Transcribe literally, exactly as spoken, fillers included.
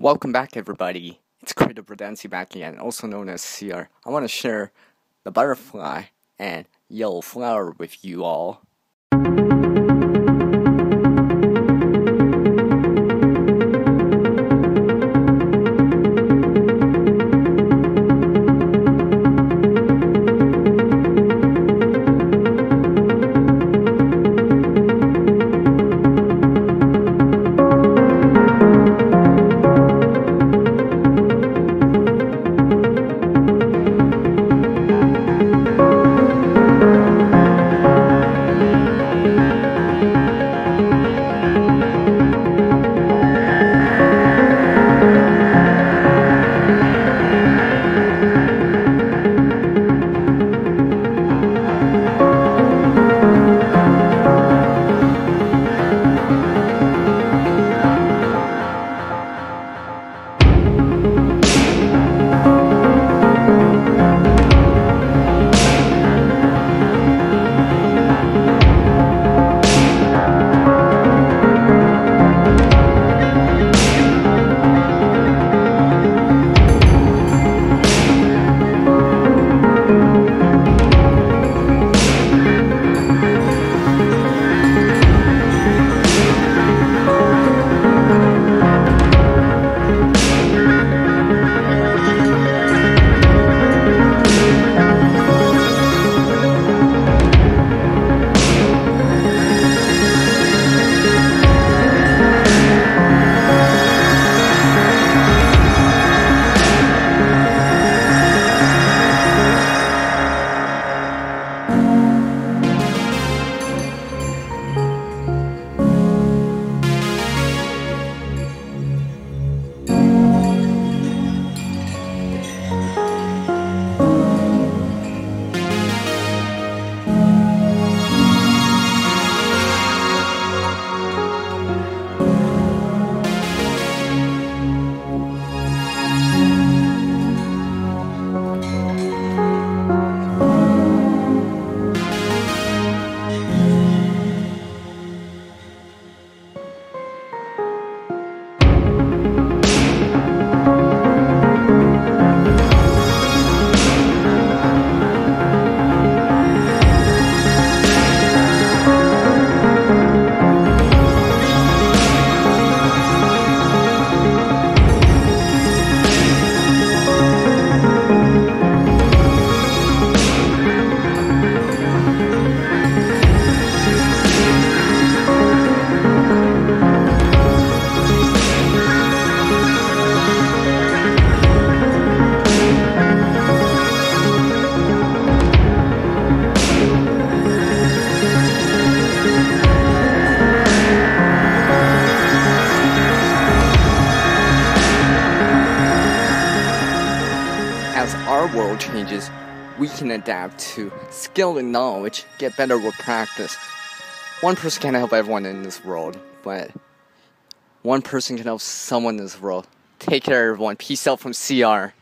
Welcome back, everybody. It's Creative Redundancy back again, also known as C R. I want to share the butterfly and yellow flower with you all. As our world changes, we can adapt to skill and knowledge, get better with practice. One person can't help everyone in this world, but one person can help someone in this world. Take care, everyone. Peace out from C R.